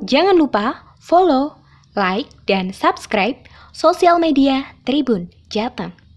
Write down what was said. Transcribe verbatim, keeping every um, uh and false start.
Jangan lupa follow, like, dan subscribe sosial media Tribun Jateng.